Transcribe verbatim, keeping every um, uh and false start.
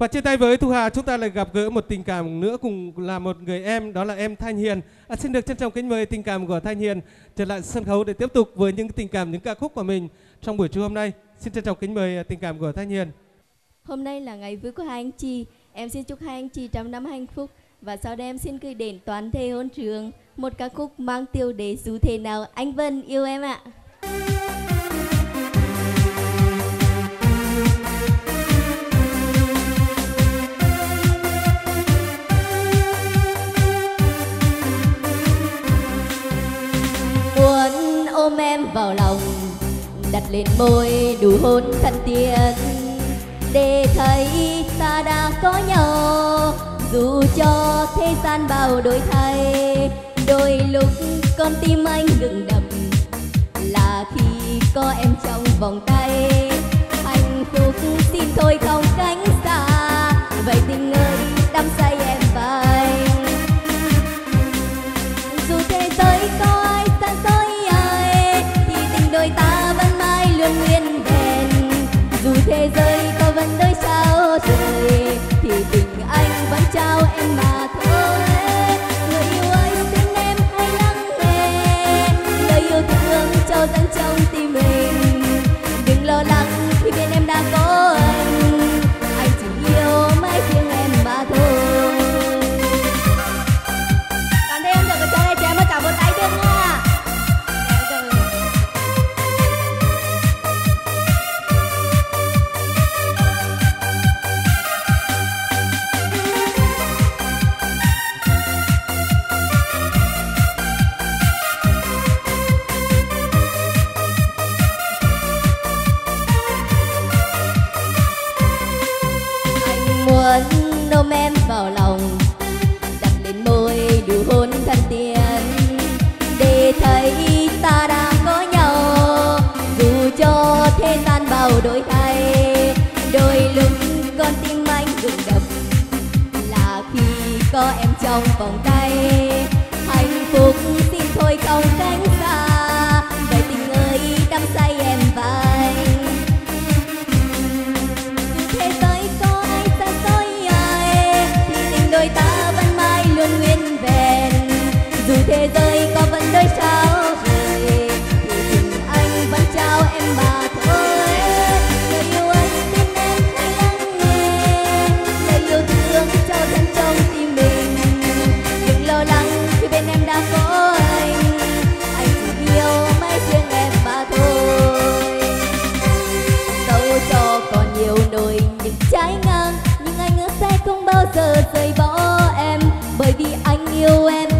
Và chia tay với Thu Hà, chúng ta lại gặp gỡ một tình cảm nữa cùng là một người em, đó là em Thanh Hiền. À, xin được trân trọng kính mời tình cảm của Thanh Hiền trở lại sân khấu để tiếp tục với những tình cảm, những ca khúc của mình trong buổi trưa hôm nay. Xin trân trọng kính mời tình cảm của Thanh Hiền. Hôm nay là ngày vui của hai anh chị. Em xin chúc hai anh chị trăm năm hạnh phúc. Và sau đây em xin gửi đến toàn thể hôn trường một ca khúc mang tiêu đề Dù Thế Nào Anh Vẫn Yêu Em ạ. Muốn ôm em vào lòng, đặt lên môi đủ hôn thân tiên, để thấy ta đã có nhau. Dù cho thế gian bao đổi thay, đôi lúc con tim anh ngừng đập là khi có em trong vòng tay. Hạnh phúc xin thôi không cánh xa, vậy tình ơi đắm say em và anh. Dù thế giới có ai tan tới ai, thì tình đôi ta vẫn mãi luôn nguyên vẹn. Dù thế giới có vẫn đôi sao trời, thì tình anh vẫn trao em mà thôi. Người yêu ơi xin em hãy lắng nghe lời yêu thương trao dâng trong tim mình. Đừng lo lắng khi bên em đã có anh, anh chỉ yêu mãi riêng em mà thôi. Còn thêm được cho đây cho em một tràng vỗ tay được nha. Muốn ôm em vào lòng, đặt lên môi đủ hôn thân tiên, để thấy ta đã có nhau. Dù cho thế gian bao đổi thay, đôi lúc con tim anh rung động là khi có em trong vòng tay. Hạnh phúc xin thôi không cánh xa, vậy tình ơi đắm say em và anh. Thế giới có ai tan dối ai, thì tình đôi ta vẫn mãi luôn nguyên vẹn. Dù thế giới có vẫn đôi sao trời, thì tình anh vẫn trao em mà thôi. Lời yêu anh tin em hãy lắng nghe, lời yêu thương trao dâng trong tim mình. Đừng lo lắng khi bên em đã có anh, anh chỉ yêu mãi riêng em mà thôi. Dẫu cho còn nhiều nỗi những trái ngang, nhưng anh sẽ không bao giờ rời bỏ em, bởi vì anh yêu em.